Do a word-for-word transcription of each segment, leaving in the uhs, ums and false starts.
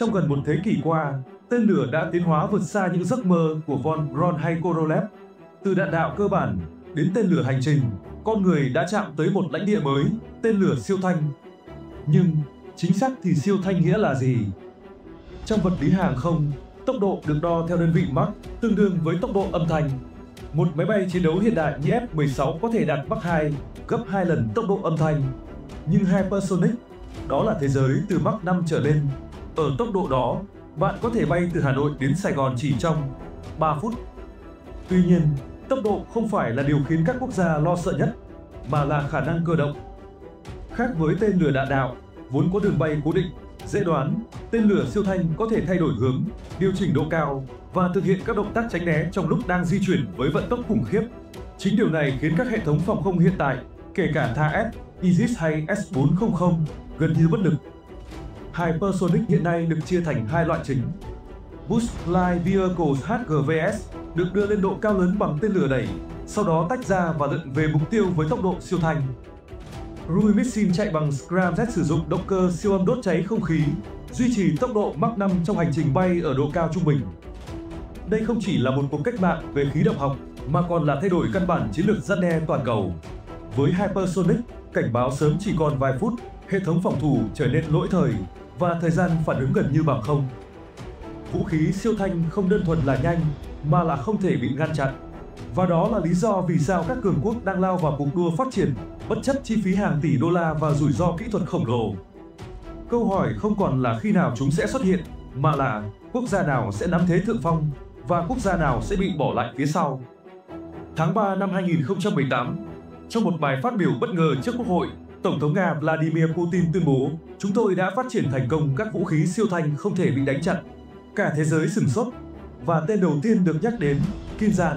Trong gần một thế kỷ qua, tên lửa đã tiến hóa vượt xa những giấc mơ của Von Braun hay Korolev. Từ đạn đạo cơ bản đến tên lửa hành trình, con người đã chạm tới một lãnh địa mới, tên lửa siêu thanh. Nhưng, chính xác thì siêu thanh nghĩa là gì? Trong vật lý hàng không, tốc độ được đo theo đơn vị Mach, tương đương với tốc độ âm thanh. Một máy bay chiến đấu hiện đại như F mười sáu có thể đạt Mach hai, gấp hai lần tốc độ âm thanh. Nhưng hypersonic, đó là thế giới từ Mach năm trở lên. Ở tốc độ đó, bạn có thể bay từ Hà Nội đến Sài Gòn chỉ trong ba phút. Tuy nhiên, tốc độ không phải là điều khiến các quốc gia lo sợ nhất, mà là khả năng cơ động. Khác với tên lửa đạn đạo, vốn có đường bay cố định, dễ đoán, tên lửa siêu thanh có thể thay đổi hướng, điều chỉnh độ cao và thực hiện các động tác tránh né trong lúc đang di chuyển với vận tốc khủng khiếp. Chính điều này khiến các hệ thống phòng không hiện tại, kể cả THAAD, Aegis hay S bốn không không, gần như bất lực. Hypersonic hiện nay được chia thành hai loại chính. Boost Glide Vehicles H G V S được đưa lên độ cao lớn bằng tên lửa đẩy, sau đó tách ra và lượn về mục tiêu với tốc độ siêu thanh. Rui Missile chạy bằng scramjet sử dụng động cơ siêu âm đốt cháy không khí, duy trì tốc độ Mach năm trong hành trình bay ở độ cao trung bình. Đây không chỉ là một cuộc cách mạng về khí động học, mà còn là thay đổi căn bản chiến lược răn đe toàn cầu. Với hypersonic, cảnh báo sớm chỉ còn vài phút, hệ thống phòng thủ trở nên lỗi thời và thời gian phản ứng gần như bằng không. Vũ khí siêu thanh không đơn thuần là nhanh, mà là không thể bị ngăn chặn. Và đó là lý do vì sao các cường quốc đang lao vào cuộc đua phát triển, bất chấp chi phí hàng tỷ đô la và rủi ro kỹ thuật khổng lồ. Câu hỏi không còn là khi nào chúng sẽ xuất hiện, mà là quốc gia nào sẽ nắm thế thượng phong và quốc gia nào sẽ bị bỏ lại phía sau. Tháng ba năm hai nghìn không trăm mười tám, trong một bài phát biểu bất ngờ trước Quốc hội, Tổng thống Nga Vladimir Putin tuyên bố, chúng tôi đã phát triển thành công các vũ khí siêu thanh không thể bị đánh chặn. Cả thế giới sửng sốt, và tên đầu tiên được nhắc đến, Kinzhal.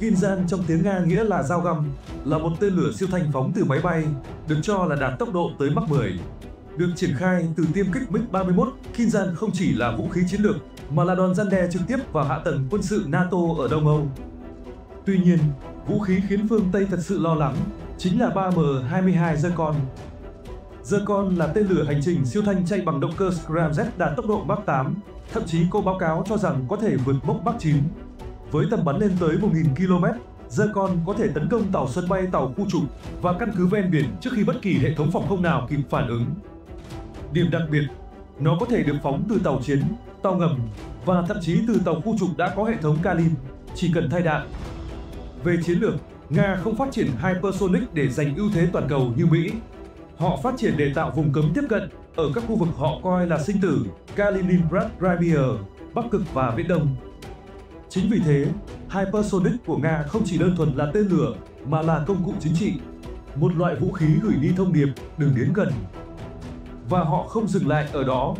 Kinzhal trong tiếng Nga nghĩa là dao găm, là một tên lửa siêu thanh phóng từ máy bay, được cho là đạt tốc độ tới Mach mười. Được triển khai từ tiêm kích MiG ba mươi mốt, Kinzhal không chỉ là vũ khí chiến lược, mà là đòn răn đe trực tiếp vào hạ tầng quân sự NATO ở Đông Âu. Tuy nhiên, vũ khí khiến phương Tây thật sự lo lắng chính là ba M hai hai Zircon. Zircon là tên lửa hành trình siêu thanh chạy bằng động cơ scramjet đạt tốc độ Mach tám, thậm chí cô báo cáo cho rằng có thể vượt mốc Mach chín. Với tầm bắn lên tới một nghìn ki lô mét, Zircon có thể tấn công tàu sân bay, tàu khu trục và căn cứ ven biển trước khi bất kỳ hệ thống phòng không nào kịp phản ứng. Điểm đặc biệt, nó có thể được phóng từ tàu chiến, tàu ngầm và thậm chí từ tàu khu trục đã có hệ thống Kalin, chỉ cần thay đạn. Về chiến lược, Nga không phát triển hypersonic để giành ưu thế toàn cầu như Mỹ. Họ phát triển để tạo vùng cấm tiếp cận ở các khu vực họ coi là sinh tử, Kaliningrad, Crimea, Bắc Cực và Viễn Đông. Chính vì thế, hypersonic của Nga không chỉ đơn thuần là tên lửa mà là công cụ chính trị, một loại vũ khí gửi đi thông điệp đừng đến gần. Và họ không dừng lại ở đó.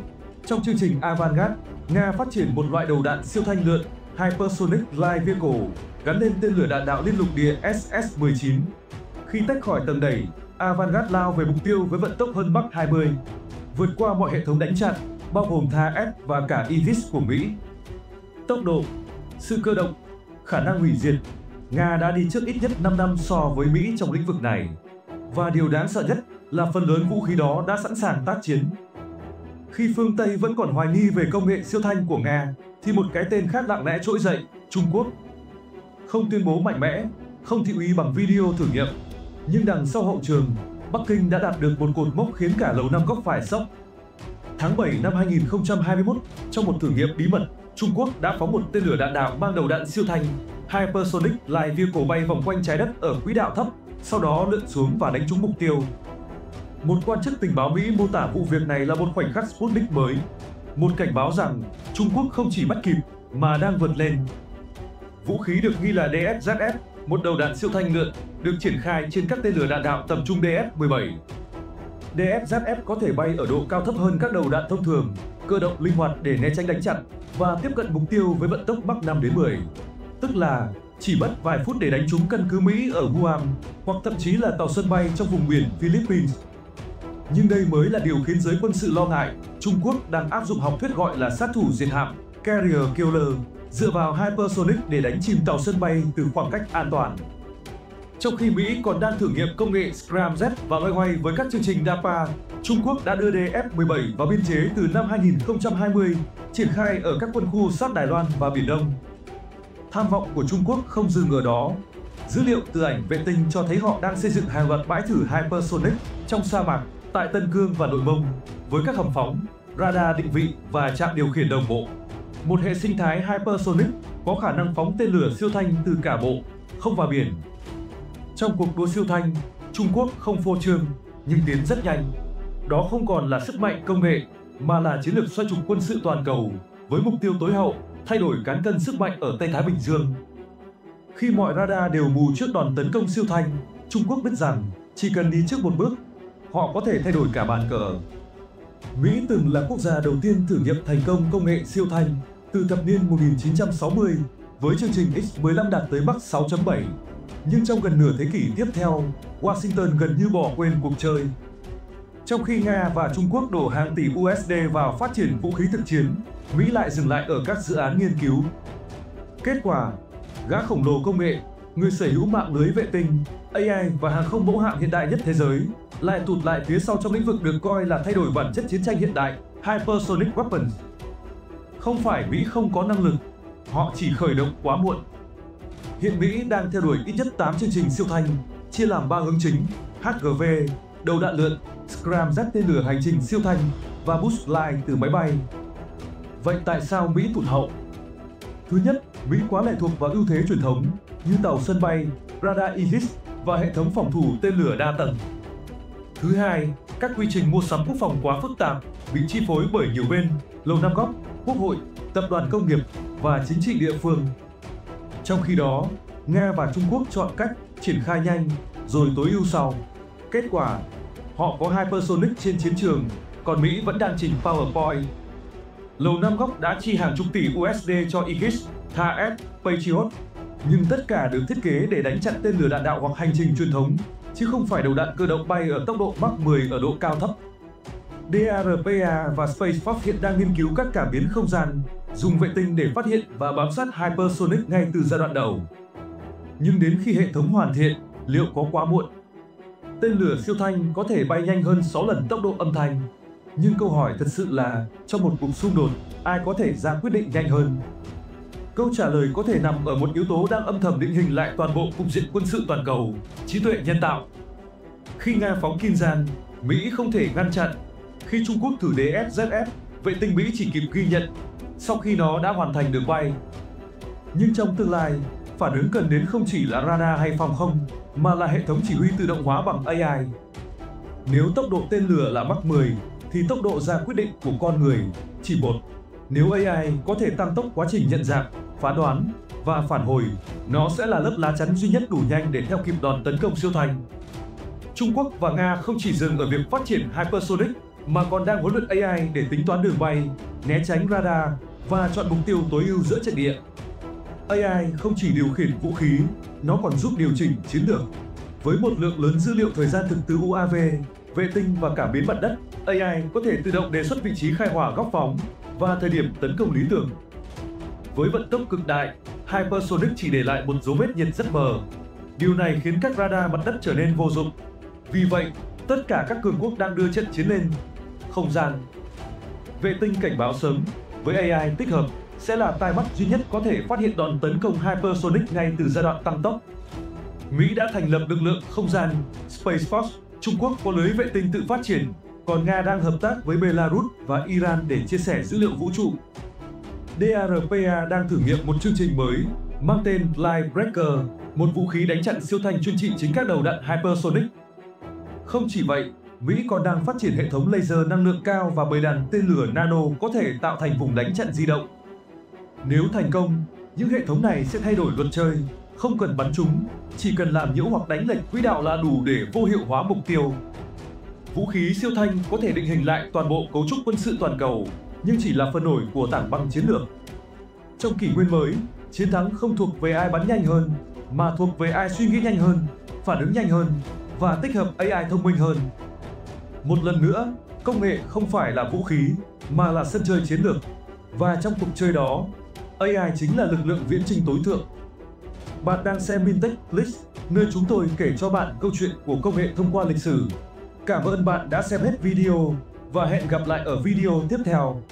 Trong chương trình Avangard, Nga phát triển một loại đầu đạn siêu thanh lượn Hypersonic Glide Vehicle gắn lên tên lửa đạn đạo liên lục địa S S mười chín. Khi tách khỏi tầng đẩy, Avangard lao về mục tiêu với vận tốc hơn Mach hai mươi, vượt qua mọi hệ thống đánh chặn, bao gồm THAAD và cả Aegis của Mỹ. Tốc độ, sự cơ động, khả năng hủy diệt, Nga đã đi trước ít nhất năm năm so với Mỹ trong lĩnh vực này. Và điều đáng sợ nhất là phần lớn vũ khí đó đã sẵn sàng tác chiến. Khi phương Tây vẫn còn hoài nghi về công nghệ siêu thanh của Nga, thì một cái tên khác lặng lẽ trỗi dậy, Trung Quốc. Không tuyên bố mạnh mẽ, không thị uy bằng video thử nghiệm, nhưng đằng sau hậu trường, Bắc Kinh đã đạt được một cột mốc khiến cả Lầu Năm Góc phải sốc. Tháng bảy năm hai nghìn không trăm hai mươi mốt, trong một thử nghiệm bí mật, Trung Quốc đã phóng một tên lửa đạn đạo mang đầu đạn siêu thanh Hypersonic Glide Vehicle bay vòng quanh trái đất ở quỹ đạo thấp, sau đó lượn xuống và đánh trúng mục tiêu. Một quan chức tình báo Mỹ mô tả vụ việc này là một khoảnh khắc Sputnik mới, một cảnh báo rằng Trung Quốc không chỉ bắt kịp mà đang vượt lên. Vũ khí được nghi là D F Z F, một đầu đạn siêu thanh lượn, được triển khai trên các tên lửa đạn đạo tầm trung D F mười bảy. D F Z F có thể bay ở độ cao thấp hơn các đầu đạn thông thường, cơ động linh hoạt để né tránh đánh chặn và tiếp cận mục tiêu với vận tốc Mach năm đến mười, tức là chỉ mất vài phút để đánh trúng căn cứ Mỹ ở Guam hoặc thậm chí là tàu sân bay trong vùng biển Philippines. Nhưng đây mới là điều khiến giới quân sự lo ngại. Trung Quốc đang áp dụng học thuyết gọi là sát thủ diệt hạm, Carrier Killer, dựa vào hypersonic để đánh chìm tàu sân bay từ khoảng cách an toàn. Trong khi Mỹ còn đang thử nghiệm công nghệ Scramjet và loay hoay với các chương trình DARPA, Trung Quốc đã đưa D F mười bảy vào biên chế từ năm hai nghìn không trăm hai mươi, triển khai ở các quân khu sát Đài Loan và Biển Đông. Tham vọng của Trung Quốc không dừng ở đó. Dữ liệu từ ảnh vệ tinh cho thấy họ đang xây dựng hàng loạt bãi thử hypersonic trong sa mạc, tại Tân Cương và Nội Mông, với các hầm phóng, radar định vị và trạm điều khiển đồng bộ. Một hệ sinh thái hypersonic có khả năng phóng tên lửa siêu thanh từ cả bộ, không và biển. Trong cuộc đua siêu thanh, Trung Quốc không phô trương nhưng tiến rất nhanh. Đó không còn là sức mạnh công nghệ mà là chiến lược xoay trục quân sự toàn cầu với mục tiêu tối hậu thay đổi cán cân sức mạnh ở Tây Thái Bình Dương. Khi mọi radar đều mù trước đòn tấn công siêu thanh, Trung Quốc biết rằng chỉ cần đi trước một bước, họ có thể thay đổi cả bàn cờ. Mỹ từng là quốc gia đầu tiên thử nghiệm thành công công nghệ siêu thanh từ thập niên một nghìn chín trăm sáu mươi với chương trình X mười lăm đạt tới Mach sáu chấm bảy. Nhưng trong gần nửa thế kỷ tiếp theo, Washington gần như bỏ quên cuộc chơi. Trong khi Nga và Trung Quốc đổ hàng tỷ U S D vào phát triển vũ khí thực chiến, Mỹ lại dừng lại ở các dự án nghiên cứu. Kết quả, gã khổng lồ công nghệ, người sở hữu mạng lưới vệ tinh, A I và hàng không mẫu hạm hiện đại nhất thế giới, lại tụt lại phía sau trong lĩnh vực được coi là thay đổi bản chất chiến tranh hiện đại, hypersonic weapons. Không phải Mỹ không có năng lực, họ chỉ khởi động quá muộn. Hiện Mỹ đang theo đuổi ít nhất tám chương trình siêu thanh, chia làm ba hướng chính: H G V, đầu đạn lượn, Scramjet tên lửa hành trình siêu thanh và boost glide từ máy bay. Vậy tại sao Mỹ tụt hậu? Thứ nhất, Mỹ quá lệ thuộc vào ưu thế truyền thống như tàu sân bay, radar Aegis và hệ thống phòng thủ tên lửa đa tầng. Thứ hai, các quy trình mua sắm quốc phòng quá phức tạp, bị chi phối bởi nhiều bên, Lầu Năm Góc, Quốc hội, tập đoàn công nghiệp và chính trị địa phương. Trong khi đó, Nga và Trung Quốc chọn cách triển khai nhanh, rồi tối ưu sau. Kết quả, họ có hypersonic trên chiến trường, còn Mỹ vẫn đang trình PowerPoint. Lầu Năm Góc đã chi hàng chục tỷ U S D cho Aegis, THAAD, Patriot, nhưng tất cả được thiết kế để đánh chặn tên lửa đạn đạo hoặc hành trình truyền thống, chứ không phải đầu đạn cơ động bay ở tốc độ Mach mười ở độ cao thấp. DARPA và Space Force hiện đang nghiên cứu các cảm biến không gian, dùng vệ tinh để phát hiện và bám sát hypersonic ngay từ giai đoạn đầu. Nhưng đến khi hệ thống hoàn thiện, liệu có quá muộn? Tên lửa siêu thanh có thể bay nhanh hơn sáu lần tốc độ âm thanh. Nhưng câu hỏi thật sự là, trong một cuộc xung đột, ai có thể ra quyết định nhanh hơn? Câu trả lời có thể nằm ở một yếu tố đang âm thầm định hình lại toàn bộ cục diện quân sự toàn cầu: trí tuệ nhân tạo. Khi Nga phóng Kinzhal, Mỹ không thể ngăn chặn. Khi Trung Quốc thử D F Z F, vệ tinh Mỹ chỉ kịp ghi nhận sau khi nó đã hoàn thành đường bay. Nhưng trong tương lai, phản ứng cần đến không chỉ là radar hay phòng không, mà là hệ thống chỉ huy tự động hóa bằng A I. Nếu tốc độ tên lửa là Mach mười, thì tốc độ ra quyết định của con người chỉ một. Nếu A I có thể tăng tốc quá trình nhận dạng, phán đoán và phản hồi, nó sẽ là lớp lá chắn duy nhất đủ nhanh để theo kịp đòn tấn công siêu thanh. Trung Quốc và Nga không chỉ dừng ở việc phát triển hypersonic, mà còn đang huấn luyện A I để tính toán đường bay, né tránh radar và chọn mục tiêu tối ưu giữa trận địa. A I không chỉ điều khiển vũ khí, nó còn giúp điều chỉnh chiến lược. Với một lượng lớn dữ liệu thời gian thực từ U A V, vệ tinh và cảm biến mặt đất, A I có thể tự động đề xuất vị trí khai hỏa góc phóng và thời điểm tấn công lý tưởng. Với vận tốc cực đại, hypersonic chỉ để lại một dấu vết nhiệt rất mờ. Điều này khiến các radar mặt đất trở nên vô dụng. Vì vậy, tất cả các cường quốc đang đưa trận chiến lên không gian. Vệ tinh cảnh báo sớm với A I tích hợp sẽ là tai mắt duy nhất có thể phát hiện đòn tấn công hypersonic ngay từ giai đoạn tăng tốc. Mỹ đã thành lập lực lượng không gian Space Force, Trung Quốc có lưới vệ tinh tự phát triển, còn Nga đang hợp tác với Belarus và Iran để chia sẻ dữ liệu vũ trụ. DARPA đang thử nghiệm một chương trình mới mang tên Glide Breaker, một vũ khí đánh chặn siêu thanh chuyên trị chính các đầu đạn hypersonic. Không chỉ vậy, Mỹ còn đang phát triển hệ thống laser năng lượng cao và bầy đàn tên lửa nano có thể tạo thành vùng đánh chặn di động. Nếu thành công, những hệ thống này sẽ thay đổi luật chơi, không cần bắn trúng, chỉ cần làm nhiễu hoặc đánh lệch quỹ đạo là đủ để vô hiệu hóa mục tiêu. Vũ khí siêu thanh có thể định hình lại toàn bộ cấu trúc quân sự toàn cầu, nhưng chỉ là phần nổi của tảng băng chiến lược. Trong kỷ nguyên mới, chiến thắng không thuộc về ai bắn nhanh hơn, mà thuộc về ai suy nghĩ nhanh hơn, phản ứng nhanh hơn và tích hợp A I thông minh hơn. Một lần nữa, công nghệ không phải là vũ khí, mà là sân chơi chiến lược. Và trong cuộc chơi đó, A I chính là lực lượng viễn chinh tối thượng. Bạn đang xem MilTech Flix, nơi chúng tôi kể cho bạn câu chuyện của công nghệ thông qua lịch sử. Cảm ơn bạn đã xem hết video và hẹn gặp lại ở video tiếp theo.